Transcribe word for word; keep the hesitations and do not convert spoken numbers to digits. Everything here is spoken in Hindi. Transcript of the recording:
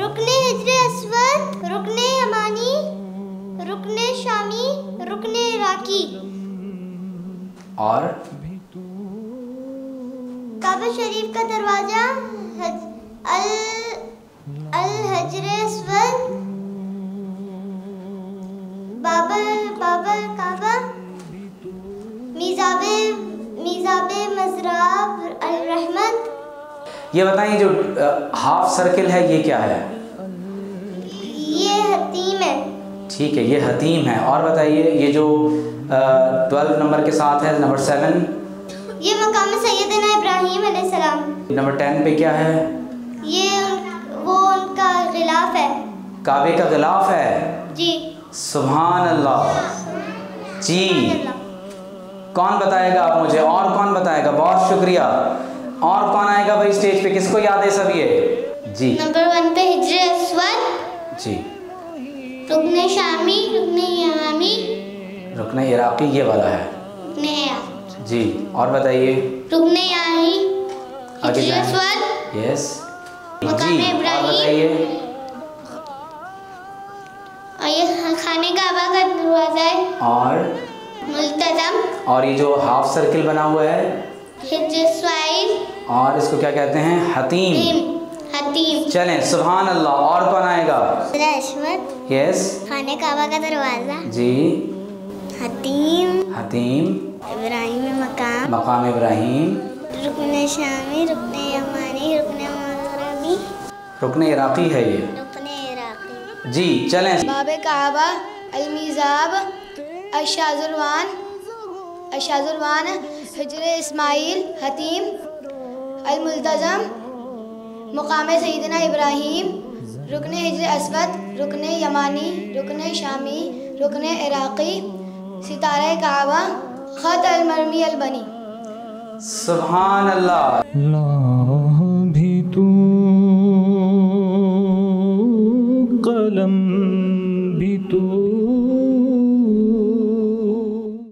रुक्न-ए-हजर-ए-अस्वद, रुक्न-ए-यमानी, रुकने शामी, रुक्न-ए-इराकी। और काबे शरीफ का दरवाजा, हज, अल अलहजर-ए-अस्वद, बाबे बाबे काबा, मिजाबे मिजाबे मज़राब अल-रहमत। ये बताइए जो हाफ सर्किल है ये क्या है? ये हतीम है। ठीक है, ये हतीम है। और बताइए ये जो ट्वेल्व नंबर के साथ है, नंबर सेवन, ये मक़ाम सय्यदना इब्राहीम अलैहिस्सलाम। नंबर टेन पे क्या है? ये वो उनका गिलाफ है, काबे का गिलाफ है जी। सुभान अल्लाह जी, कौन बताएगा आप मुझे? और कौन बताएगा? बहुत शुक्रिया। और कौन आएगा भाई स्टेज पे? किसको याद है सब ये? जी नंबर वन पे हजरे-ए-अस्वद जी, रुकने शामी, रुकने यमानी, रुकने इराकी, ये वाला है रुकने जी। और बताइए रुकने यानी हजरे-ए-अस्वद, यस मकाम इब्राहिम, और ये खाने काबा का दरवाजा है, और मुल्तज़म, और ये जो हाफ सर्किल बना हुआ है हजरे इस्माइल, और इसको क्या कहते हैं? हतीम। हतीम। चलें, सुभान अल्लाह। और कौन आएगा? यस, खाने काबा का दरवाजा जी, हतीम, हतीम इब्राहिम मकाम, मकाम इब्राहिम, रुकने शामी, रुकने यमानी, रुकने मारानी, रुकने इराकी है ये, रुकने इराकी जी। चलें, बाबे काबा, अलमिजाबाजरवान, शाजरवान, शाजरवान, हजरे इस्माइल, हतीम, अलमुल्तज़म, मक़ाम सय्यदना इब्राहीम, रुक्न-ए-हजर-ए-अस्वद, रुक्न-ए-यमानी, रुक्न-ए-शामी, रुक्न-ए-इराकी, सितारा काबा, खत अलर्मी अलबनी। सुभान अल्लाह। ला भी तू कलम भी तू